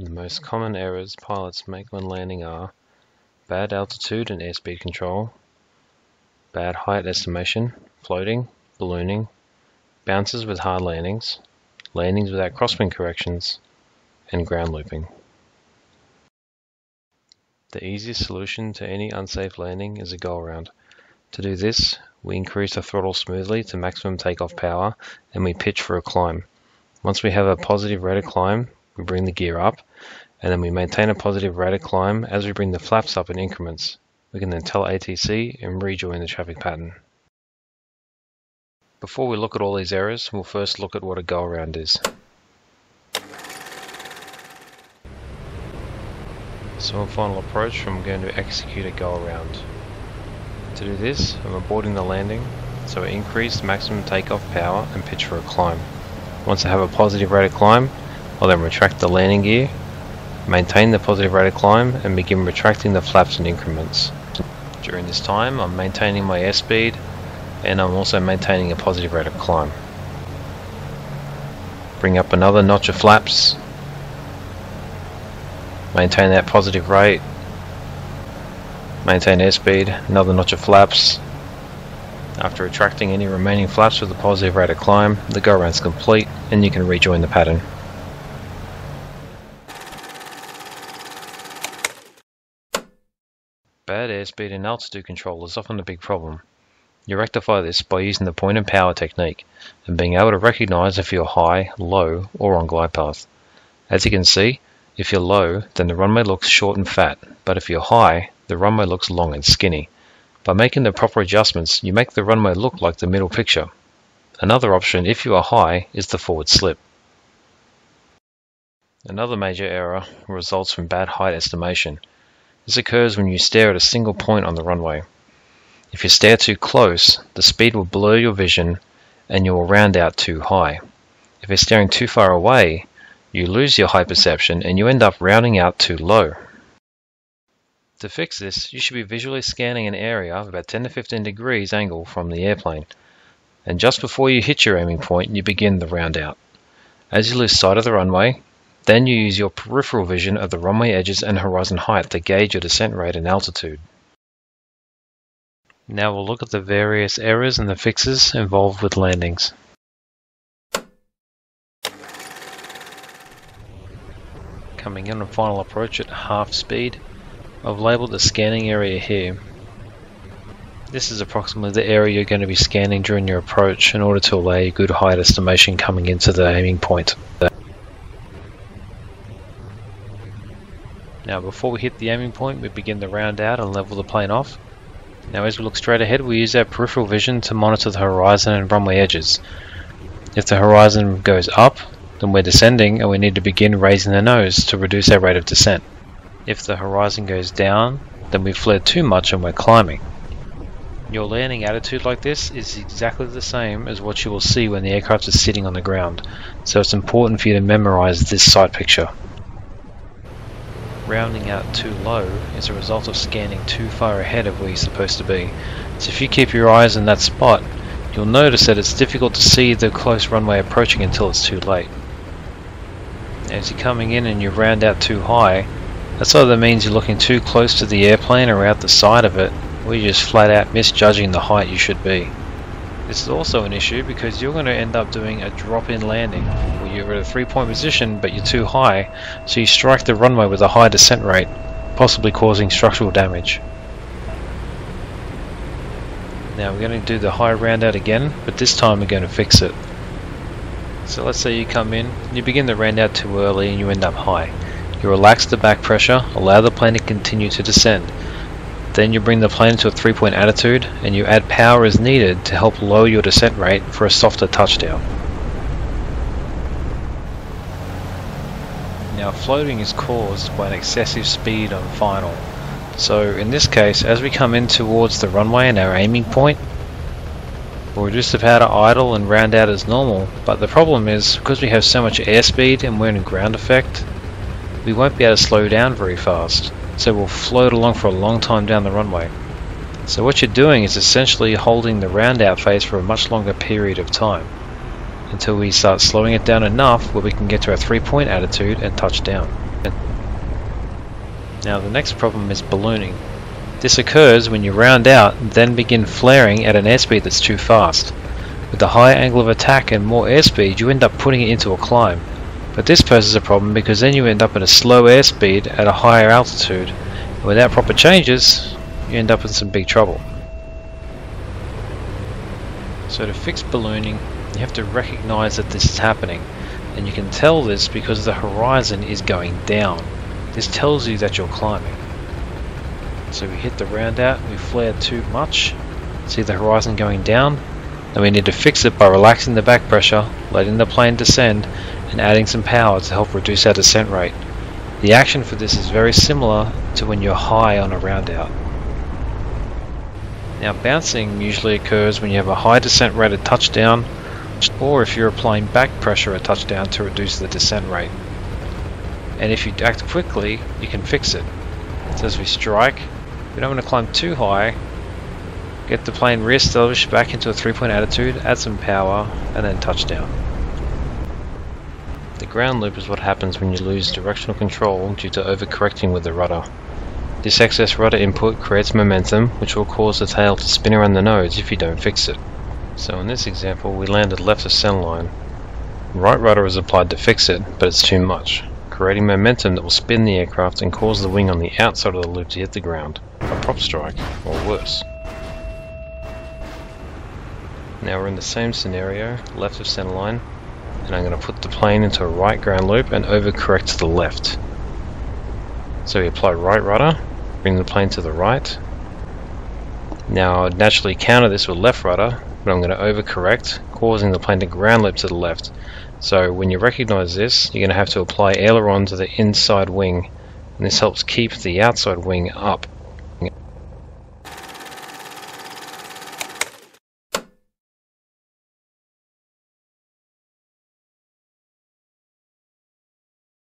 The most common errors pilots make when landing are bad altitude and airspeed control, bad height estimation, floating, ballooning, bounces with hard landings, landings without crosswind corrections, and ground looping. The easiest solution to any unsafe landing is a go around. To do this, we increase the throttle smoothly to maximum takeoff power and we pitch for a climb. Once we have a positive rate of climb, we bring the gear up, and then we maintain a positive rate of climb as we bring the flaps up in increments. We can then tell ATC and rejoin the traffic pattern. Before we look at all these errors, we'll first look at what a go around is. So on final approach, I'm going to execute a go around. To do this, I'm aborting the landing, so I increase maximum takeoff power and pitch for a climb. Once I have a positive rate of climb, I'll then retract the landing gear, maintain the positive rate of climb, and begin retracting the flaps in increments. During this time, I'm maintaining my airspeed, and I'm also maintaining a positive rate of climb. Bring up another notch of flaps, maintain that positive rate, maintain airspeed, another notch of flaps. After retracting any remaining flaps with a positive rate of climb, the go around is complete, and you can rejoin the pattern. Bad airspeed and altitude control is often a big problem. You rectify this by using the point and power technique and being able to recognize if you're high, low, or on glide path. As you can see, if you're low, then the runway looks short and fat, but if you're high, the runway looks long and skinny. By making the proper adjustments, you make the runway look like the middle picture. Another option, if you are high, is the forward slip. Another major error results from bad height estimation. This occurs when you stare at a single point on the runway. If you stare too close, the speed will blur your vision and you will round out too high. If you're staring too far away, you lose your high perception and you end up rounding out too low. To fix this, you should be visually scanning an area of about 10 to 15 degrees angle from the airplane. And just before you hit your aiming point, you begin the round out. As you lose sight of the runway, then you use your peripheral vision of the runway edges and horizon height to gauge your descent rate and altitude. Now we'll look at the various errors and the fixes involved with landings. Coming in on final approach at half speed, I've labelled the scanning area here. This is approximately the area you're going to be scanning during your approach in order to allow you good height estimation coming into the aiming point. Now before we hit the aiming point, we begin the round out and level the plane off. Now as we look straight ahead, we use our peripheral vision to monitor the horizon and runway edges. If the horizon goes up, then we're descending and we need to begin raising the nose to reduce our rate of descent. If the horizon goes down, then we've flared too much and we're climbing. Your landing attitude like this is exactly the same as what you will see when the aircraft is sitting on the ground, so it's important for you to memorize this sight picture. Rounding out too low is a result of scanning too far ahead of where you're supposed to be. So if you keep your eyes in that spot, you'll notice that it's difficult to see the close runway approaching until it's too late. As you're coming in and you round out too high, that's either means you're looking too close to the airplane or out the side of it, or you're just flat out misjudging the height you should be. This is also an issue because you're going to end up doing a drop-in landing where you're at a three-point position but you're too high, so you strike the runway with a high descent rate, possibly causing structural damage. Now we're going to do the high round out again, but this time we're going to fix it. So let's say you come in, you begin the round out too early and you end up high. You relax the back pressure, allow the plane to continue to descend. Then you bring the plane to a three-point attitude and you add power as needed to help lower your descent rate for a softer touchdown. Now floating is caused by an excessive speed on final. So in this case, as we come in towards the runway and our aiming point, we'll reduce the power to idle and round out as normal, but the problem is because we have so much airspeed and we're in a ground effect, we won't be able to slow down very fast. So we'll float along for a long time down the runway. So what you're doing is essentially holding the round out phase for a much longer period of time until we start slowing it down enough where we can get to our three-point attitude and touch down. Now the next problem is ballooning. This occurs when you round out and then begin flaring at an airspeed that's too fast. With a high angle of attack and more airspeed, you end up putting it into a climb. But this poses a problem because then you end up at a slow airspeed at a higher altitude. And without proper changes, you end up in some big trouble. So to fix ballooning, you have to recognize that this is happening. And you can tell this because the horizon is going down. This tells you that you're climbing. So we hit the round out, we flare too much, see the horizon going down, then we need to fix it by relaxing the back pressure, letting the plane descend, and adding some power to help reduce our descent rate. The action for this is very similar to when you're high on a round out. Now bouncing usually occurs when you have a high descent rate at touchdown, or if you're applying back pressure at touchdown to reduce the descent rate. And if you act quickly, you can fix it. So as we strike, we don't want to climb too high, get the plane re-established back into a 3-point attitude, add some power, and then touchdown. The ground loop is what happens when you lose directional control due to overcorrecting with the rudder. This excess rudder input creates momentum, which will cause the tail to spin around the nose if you don't fix it. So in this example, we landed left of centerline. Right rudder is applied to fix it, but it's too much, creating momentum that will spin the aircraft and cause the wing on the outside of the loop to hit the ground, a prop strike, or worse. Now we're in the same scenario, left of centerline, and I'm going to put the plane into a right ground loop and overcorrect to the left. So we apply right rudder, bring the plane to the right. Now I'd naturally counter this with left rudder, but I'm going to overcorrect, causing the plane to ground loop to the left. So when you recognize this, you're going to have to apply aileron to the inside wing, and this helps keep the outside wing up.